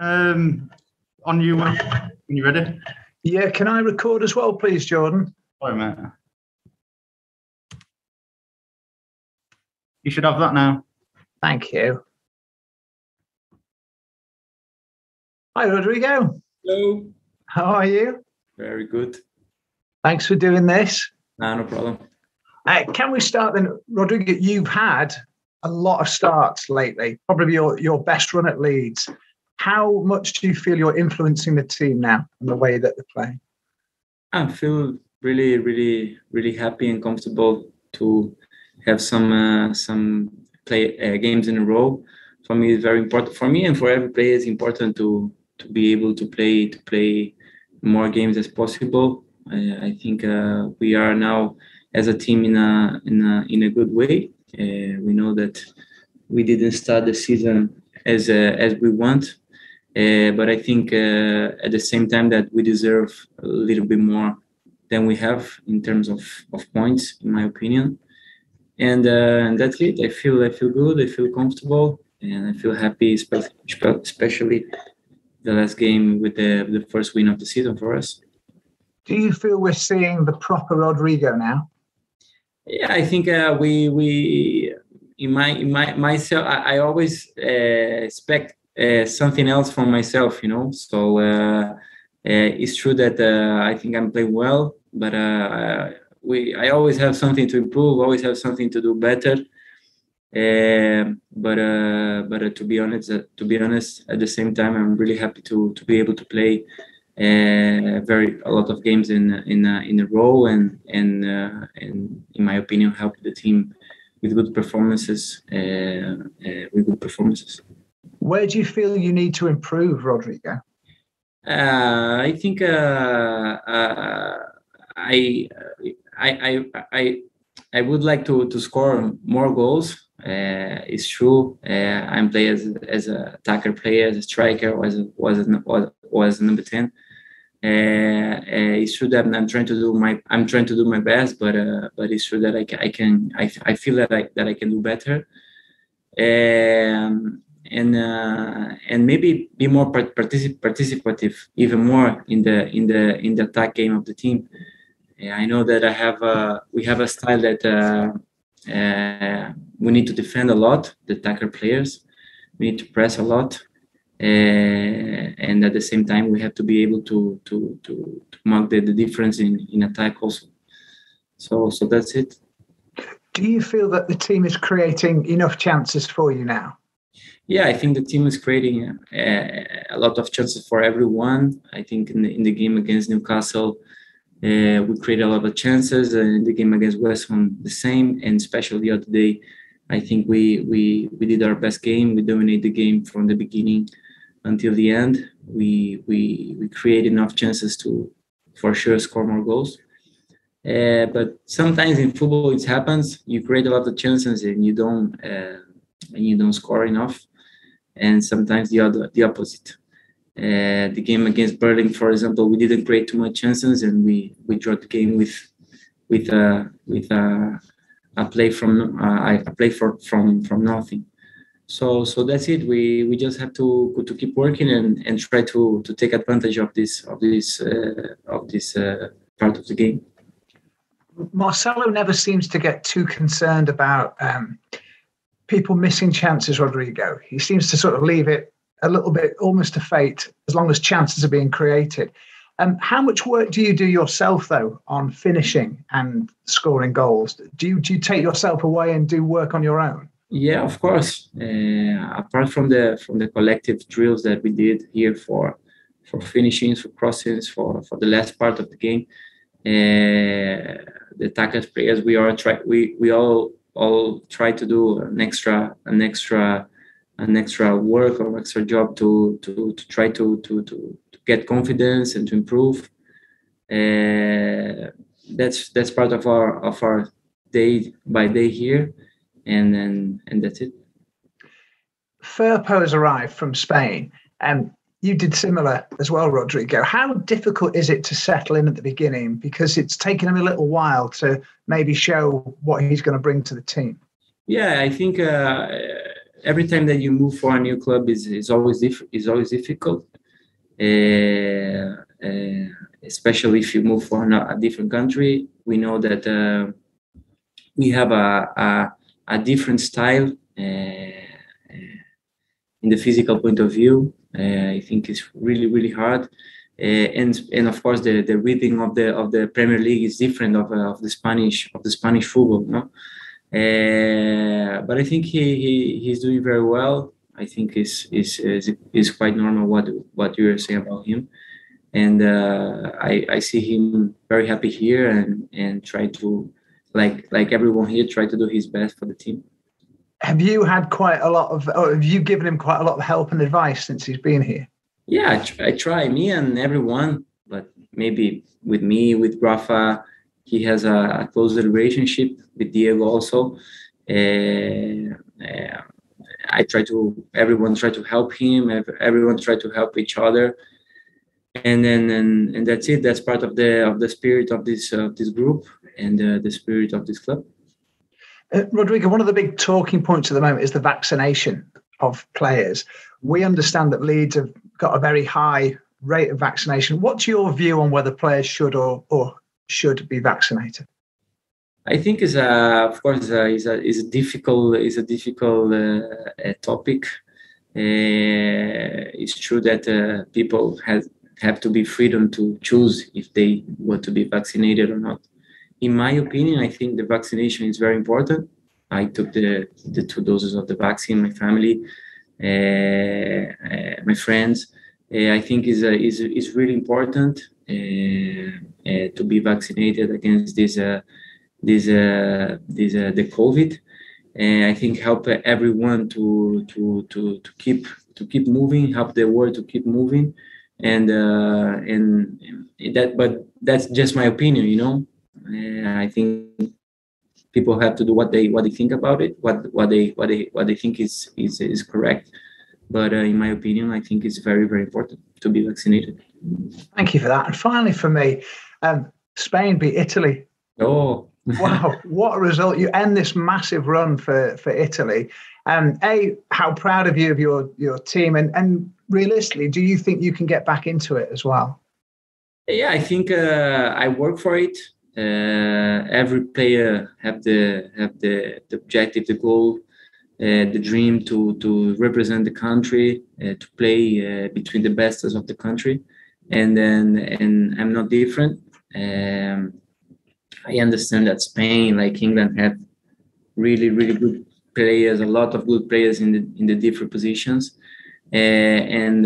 On you, Will. Are you ready? Yeah, can I record as well, please, Jordan? Sorry, mate. You should have that now. Thank you. Hi, Rodrigo. Hello. How are you? Very good. Thanks for doing this. No problem. Can we start then, Rodrigo? You've had a lot of starts lately, probably your best run at Leeds. How much do you feel you're influencing the team now and the way that they play? I feel really, really, really happy and comfortable to have some play games in a row. For me, it's very important. For me and for every player, it's important to be able to play more games as possible. I think we are now as a team in a good way. We know that we didn't start the season as we want. But I think at the same time that we deserve a little bit more than we have in terms of points, in my opinion. And that's it. I feel good. I feel comfortable, and I feel happy, especially the last game with the first win of the season for us. Do you feel we're seeing the proper Rodrigo now? Yeah, I think we myself. I always expect. Something else for myself, you know. So it's true that I think I'm playing well, but I always have something to improve, always have something to do better. But to be honest, at the same time, I'm really happy to be able to play a lot of games in a row, and in my opinion, help the team with good performances. Where do you feel you need to improve, Rodrigo? I think I would like to score more goals. It's true. I'm playing as an attacker player, as a striker, was number 10. It's true that I'm trying to do my best, but it's true that I feel that I can do better. And maybe be more participative, even more in the attack game of the team. I know that we have a style that we need to defend a lot, the attacker players. We need to press a lot, and at the same time we have to be able to mark the difference in attack also. So that's it. Do you feel that the team is creating enough chances for you now? Yeah, I think the team is creating a lot of chances for everyone. I think in the game against Newcastle, we created a lot of chances. In the game against West Ham, the same. And especially the other day, I think we did our best game. We dominated the game from the beginning until the end. We created enough chances to, for sure, score more goals. But sometimes in football, it happens. You create a lot of chances and you don't score enough, and sometimes the opposite. The game against Burnley, for example, we didn't create too much chances, and we drew the game with a play from nothing. So that's it. We just have to keep working and try to take advantage of this part of the game. Marcelo never seems to get too concerned about people missing chances, Rodrigo. He seems to sort of leave it a little bit almost to fate as long as chances are being created. How much work do you do yourself, though, on finishing and scoring goals? Do you take yourself away and do work on your own? Yeah, of course. Apart from the collective drills that we did here for finishings, for crossings, for the last part of the game, the attackers players, we all try to do an extra work or extra job to try to get confidence and to improve. That's part of our day by day here, and that's it. Firpo has arrived from Spain, and you did similar as well, Rodrigo. How difficult is it to settle in at the beginning? Because it's taken him a little while to maybe show what he's going to bring to the team. Yeah, I think every time that you move for a new club is always difficult, especially if you move for a different country. We know that we have a different style in the physical point of view. I think it's really, really hard. And of course, the rhythm of the Premier League is different of the Spanish football, no? But I think he's doing very well. I think is quite normal what you are saying about him, and I see him very happy here and try to like everyone here try to do his best for the team. Have you had given him quite a lot of help and advice since he's been here? Yeah, I try, me and everyone, but maybe with me, with Rafa, he has a closer relationship with Diego also. Everyone try to help him, everyone try to help each other. And then, and that's it. That's part of the spirit of this group and the spirit of this club. Rodrigo, one of the big talking points at the moment is the vaccination of players. We understand that Leeds have got a very high rate of vaccination. What's your view on whether players should or should be vaccinated? I think it's a difficult topic. It's true that people have to be freedom to choose if they want to be vaccinated or not. In my opinion, I think the vaccination is very important. I took the 2 doses of the vaccine. My family, my friends, I think is really important to be vaccinated against this the COVID. And I think help everyone to keep moving, help the world to keep moving, and that. But that's just my opinion, you know. I think people have to do what they think about it, what they think is correct. But in my opinion, I think it's very, very important to be vaccinated. Thank you for that. And finally, for me, Spain beat Italy. Oh. Wow, what a result. You end this massive run for Italy. How proud of you of your team? And realistically, do you think you can get back into it as well? Yeah, I think I work for it. Every player have the objective, the goal, the dream to represent the country, to play between the best of the country, and I'm not different. I understand that Spain, like England, have really, really good players, a lot of good players in the different positions, and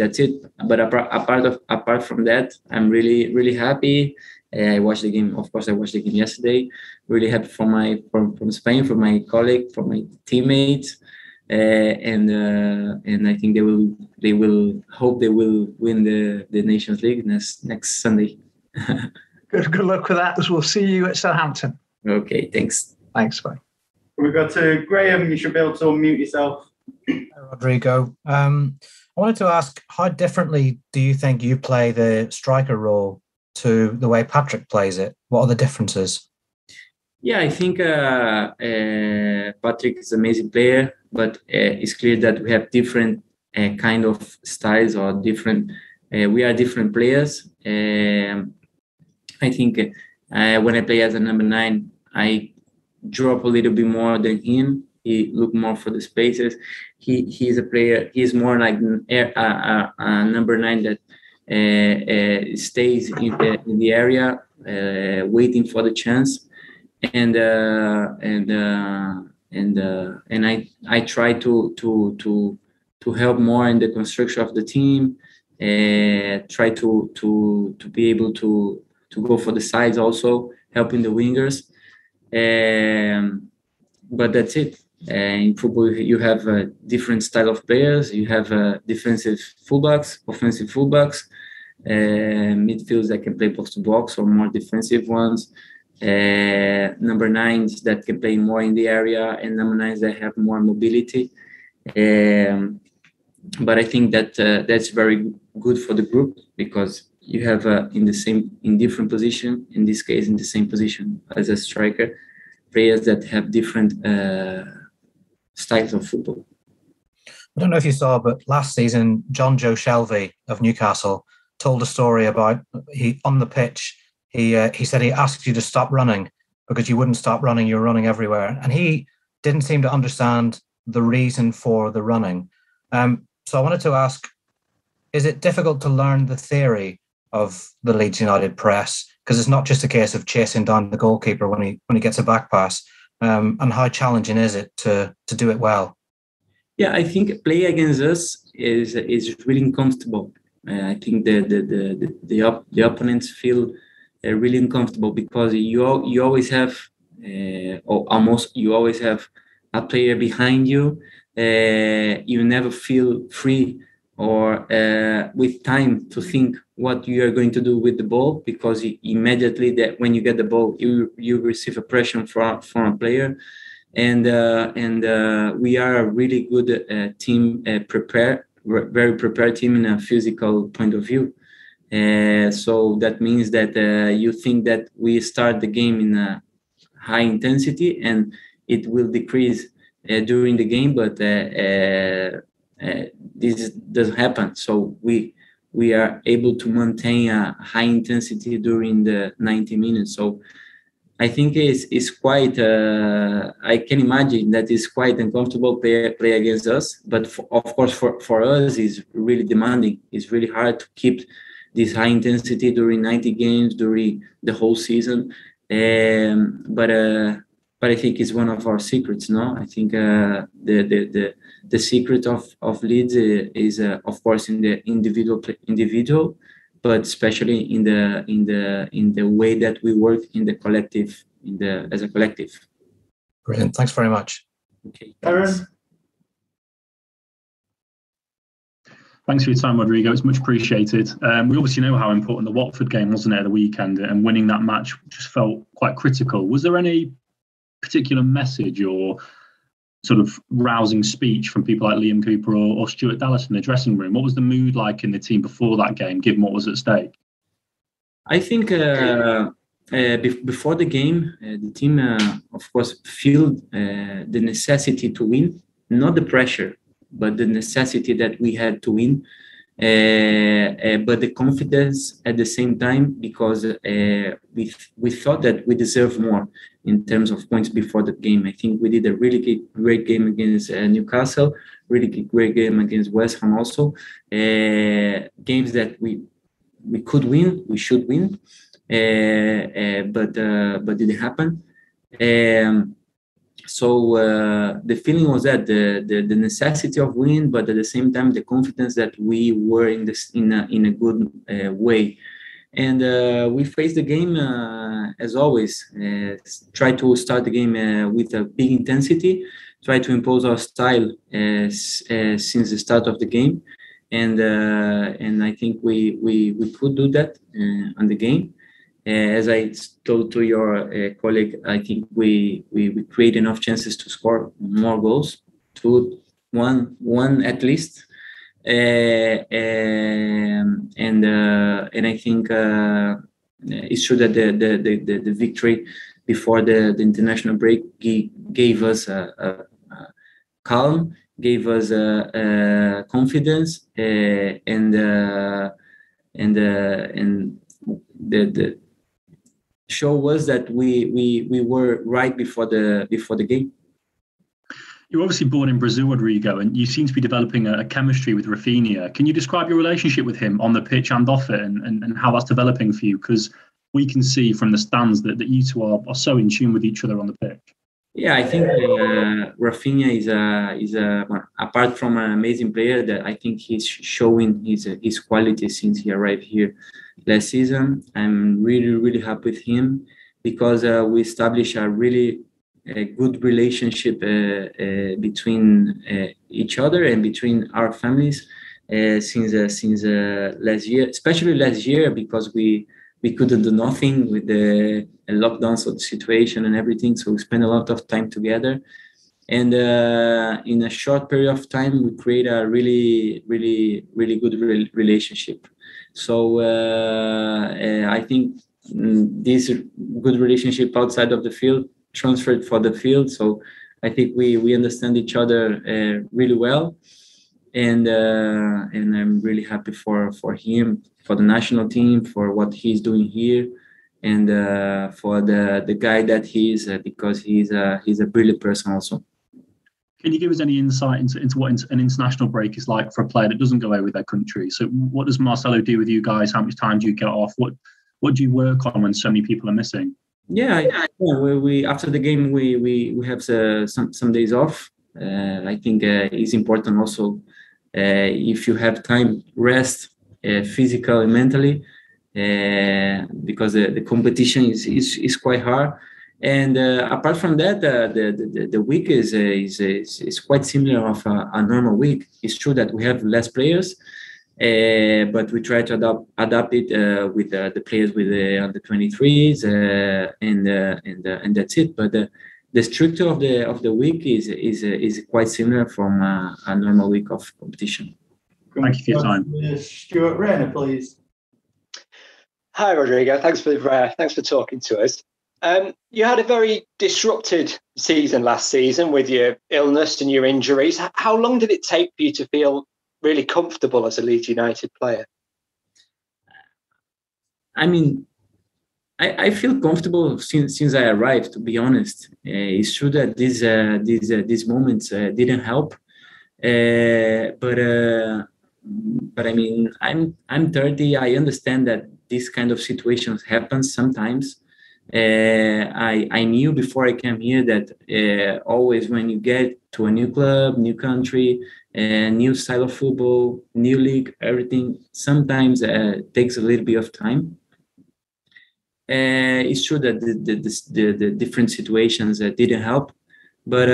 that's it. But apart from that, I'm really, really happy. I watched the game. Of course, I watched the game yesterday. Really happy for my from Spain, for my colleague, for my teammates, and I think they will hope they will win the Nations League next Sunday. Good luck with that, as we'll see you at Southampton. Okay, thanks. Thanks, bye. We've got to Graham. You should be able to unmute yourself. Rodrigo, I wanted to ask, how differently do you think you play the striker role to the way Patrick plays it? What are the differences? Yeah, I think Patrick is an amazing player, but it's clear that we have different kind of styles or different. We are different players. I think when I play as a number 9, I drop a little bit more than him. He look more for the spaces. He's a player. He's more like a number 9 that stays in the area, waiting for the chance. And I try to help more in the construction of the team. Try to be able to go for the sides also, helping the wingers. But that's it. In football, you have a different style of players. You have defensive fullbacks, offensive fullbacks, midfields that can play box-to-box or more defensive ones, number 9s that can play more in the area, and number 9s that have more mobility. But I think that that's very good for the group because you have in different position, in this case, in the same position as a striker, players that have different styles of football. I don't know if you saw, but last season, John Joe Shelvy of Newcastle told a story about on the pitch. He said he asked you to stop running because you wouldn't stop running. You were running everywhere, and he didn't seem to understand the reason for the running. So I wanted to ask: is it difficult to learn the theory of the Leeds United press? Because it's not just a case of chasing down the goalkeeper when he gets a back pass. And how challenging is it to do it well? Yeah, I think play against us is really uncomfortable. I think the opponents feel really uncomfortable because you always have almost a player behind you. You never feel free or with time to think what you are going to do with the ball, because immediately that when you get the ball, you receive a pressure from a player. And we are a really good team, very prepared team in a physical point of view. So that means that you think that we start the game in a high intensity and it will decrease during the game, but this doesn't happen. So we are able to maintain a high intensity during the 90 minutes. So I think it's quite, I can imagine that it's quite uncomfortable play against us. But of course, for us, it's really demanding. It's really hard to keep this high intensity during 90 games, during the whole season. But I think it's one of our secrets, no? I think the secret of Leeds is, of course, in the individual, but especially in the way that we work as a collective. Brilliant. Thanks very much. Okay. Aaron. Thanks for your time, Rodrigo. It's much appreciated. We obviously know how important the Watford game was, at the weekend, and winning that match just felt quite critical. Was there any particular message or sort of rousing speech from people like Liam Cooper or Stuart Dallas in the dressing room? What was the mood like in the team before that game, given what was at stake? I think before the game, the team, of course, felt the necessity to win, not the pressure, but the necessity that we had to win, but the confidence at the same time, because we thought that we deserve more in terms of points before the game. I think we did a really great game against Newcastle, really great game against West Ham also. Games that we could win, we should win, but didn't happen. So the feeling was that the necessity of win, but at the same time the confidence that we were in a good way. And we faced the game, as always, try to start the game with a big intensity, try to impose our style since the start of the game. And I think we could do that on the game. As I told to your colleague, I think we create enough chances to score more goals, 2-1 at least. And I think it's true that the victory before the international break gave us a calm, gave us a confidence, and the show was that we were right before the game. You're obviously born in Brazil, Rodrigo, and you seem to be developing a chemistry with Raphinha. Can you describe your relationship with him on the pitch and off it, and how that's developing for you? Because we can see from the stands that you two are so in tune with each other on the pitch. Yeah, I think Raphinha apart from an amazing player, that I think he's showing his quality since he arrived here last season. I'm really, really happy with him because we established a really good relationship between each other and between our families since last year, especially last year, because we couldn't do nothing with the lockdown situation and everything. So we spent a lot of time together. And in a short period of time, we create a really, really, really good relationship. So I think this good relationship outside of the field transferred for the field. So I think we understand each other really well, and I'm really happy for him, for the national team, for what he's doing here, and for the guy that he is, because he's a brilliant person also. Can you give us any insight into what an international break is like for a player that doesn't go away with their country? So what does Marcelo do with you guys? How much time do you get off? What do you work on when so many people are missing? Yeah. We after the game we have some days off. I think it's important also if you have time, rest physically and mentally, because the competition is quite hard. And apart from that, the week is quite similar of a normal week. It's true that we have less players, but we try to adapt it with the players with the under 23s, and that's it. But the structure of the week is quite similar from a normal week of competition. Thank you for your time, Stuart Rayner, please. Hi, Rodrigo. Thanks for talking to us. You had a very disrupted season last season with your illness and your injuries. How long did it take for you to feel really comfortable as a Leeds United player? I mean, I feel comfortable since I arrived, to be honest. It's true that these moments didn't help, but I mean, I'm 30. I understand that this kind of situations happen sometimes. I knew before I came here that always when you get to a new club, new country, new style of football, new league, everything sometimes takes a little bit of time. It's true that the different situations didn't help, but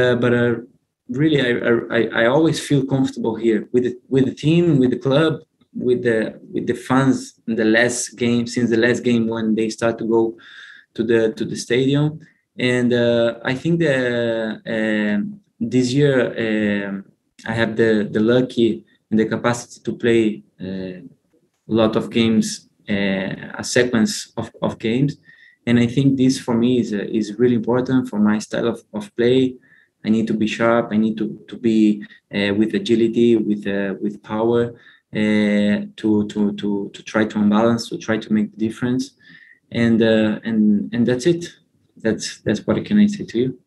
really I always feel comfortable here with the team, with the club, with the fans. In the last game, since the last game when they start to go to the stadium, and I think this year I have the lucky and the capacity to play a lot of games, a sequence of games, and I think this for me is really important for my style of play. I need to be sharp. I need to be with agility, with power, to try to unbalance, to try to make the difference. And that's it. That's what can I say to you.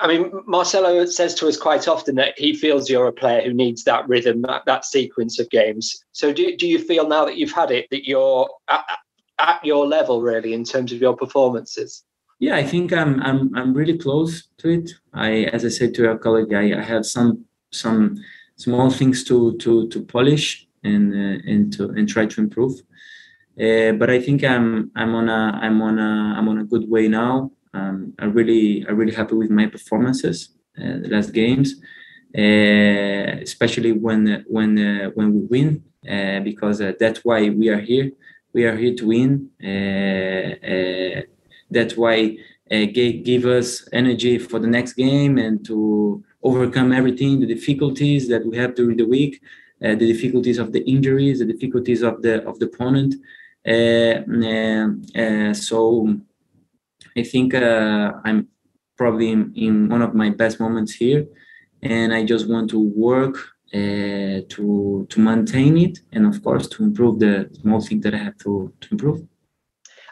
I mean, Marcelo says to us quite often that he feels you're a player who needs that rhythm, that sequence of games. So do you feel now that you've had it, that you're at your level really in terms of your performances? Yeah, I think I'm really close to it. As I said to your colleague, I have some small things to polish and try to improve. But I think I'm on a good way now. I'm really happy with my performances the last games, especially when we win, because that's why we are here. We are here to win. That's why give us energy for the next game and to overcome everything, the difficulties that we have during the week, the difficulties of the injuries, the difficulties of the opponent. So I think I'm probably in one of my best moments here, and I just want to work to maintain it, and of course to improve the small thing that I have to improve.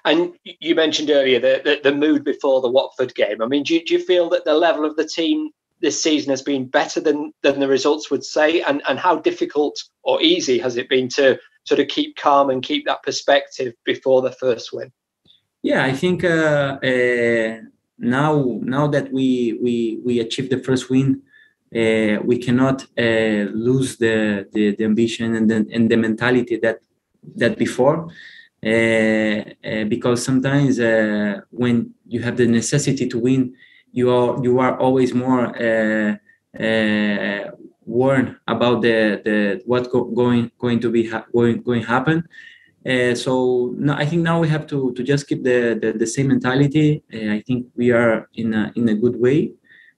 And you mentioned earlier the mood before the Watford game. I mean, do you feel that the level of the team this season has been better than the results would say, and how difficult or easy has it been to sort of keep calm and keep that perspective before the first win? Yeah, I think now that we achieved the first win, we cannot lose the ambition and the mentality that before, because sometimes when you have the necessity to win, you are always more warned about the what going to happen. So no, I think now we have to just keep the same mentality. I think we are in a good way.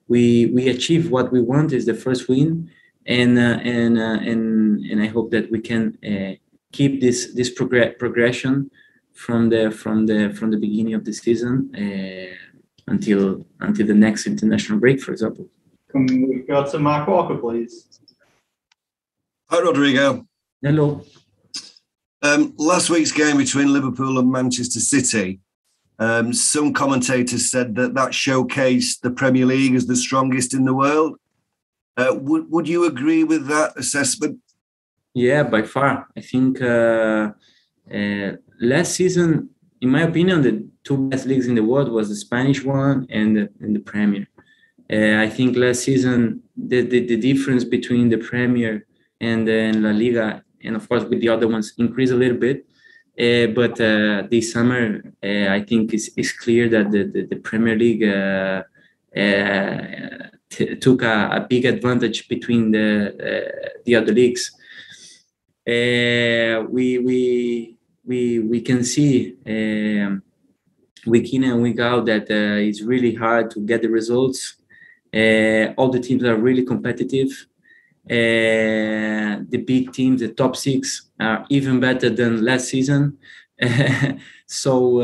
We achieve what we want, is the first win, and I hope that we can keep this progression from the beginning of the season. until the next international break, for example. Can we go to Mark Walker, please? Hi, Rodrigo. Hello. Last week's game between Liverpool and Manchester City, some commentators said that showcased the Premier League as the strongest in the world. Would you agree with that assessment? Yeah, by far. I think last season, in my opinion, the two best leagues in the world was the Spanish one and the Premier. I think last season, the difference between the Premier and then La Liga, and of course with the other ones, increased a little bit. But this summer, I think it's clear that the Premier League took a big advantage between the other leagues. We can see week in and week out that it's really hard to get the results. All the teams are really competitive. The big teams, the top six, are even better than last season. So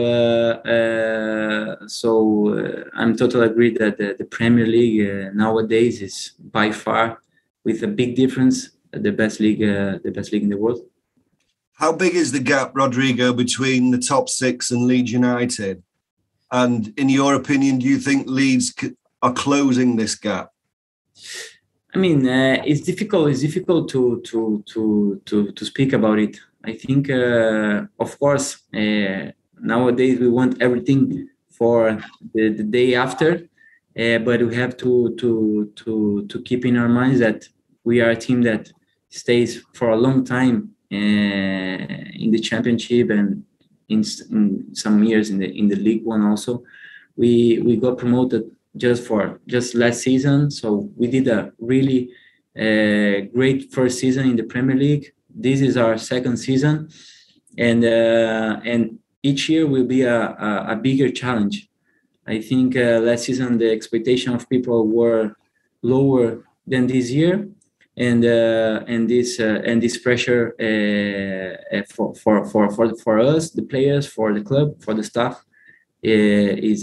I'm totally agreed that the Premier League nowadays is by far, with a big difference, the best league in the world. How big is the gap, Rodrigo, between the top six and Leeds United? And in your opinion, do you think Leeds are closing this gap? I mean, it's difficult. It's difficult to speak about it. I think, of course, nowadays we want everything for the day after, but we have to keep in our minds that we are a team that stays for a long time in the championship, and in some years in the League One also. We got promoted just last season, so we did a really great first season in the Premier League. This is our second season, and each year will be a bigger challenge. I think last season the expectation of people were lower than this year, and this pressure for us, the players, for the club, for the staff, is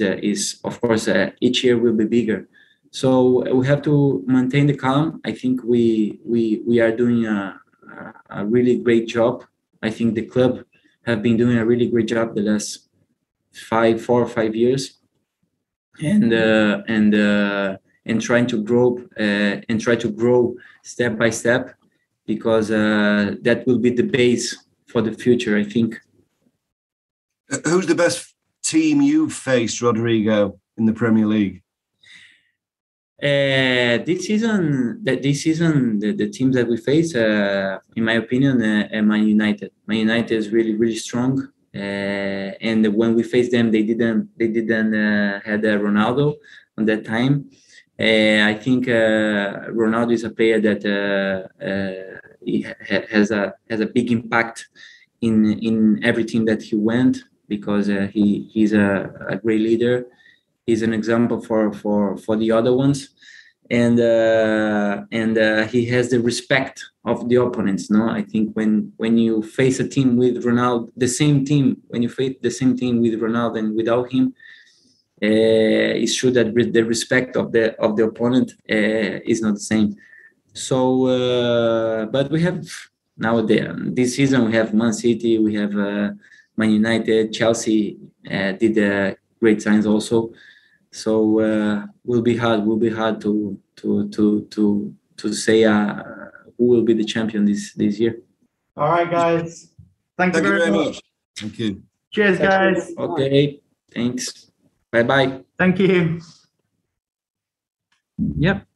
of course each year will be bigger. So we have to maintain the calm. I think we are doing a really great job. I think the club have been doing a really great job the last four or five years, and trying to grow step by step, because that will be the base for the future, I think. Who's the best team you've faced, Rodrigo, in the Premier League? This season, the teams that we face, in my opinion, Man United. Man United is really, really strong. And when we faced them, they didn't had Ronaldo at that time. I think Ronaldo is a player that has a big impact in every team that he went, because he's a great leader. He's an example for the other ones, and he has the respect of the opponents. No, I think when you face a team with Ronaldo, with Ronaldo and without him, it's true that the respect of the opponent is not the same. So, but we have nowadays, this season, we have Man City, we have Man United, Chelsea did great signs also. So will be hard to say who will be the champion this year. All right, guys. Thank you very much. Thank you. Cheers, guys. Okay. Thanks. Bye bye. Thank you. Yep.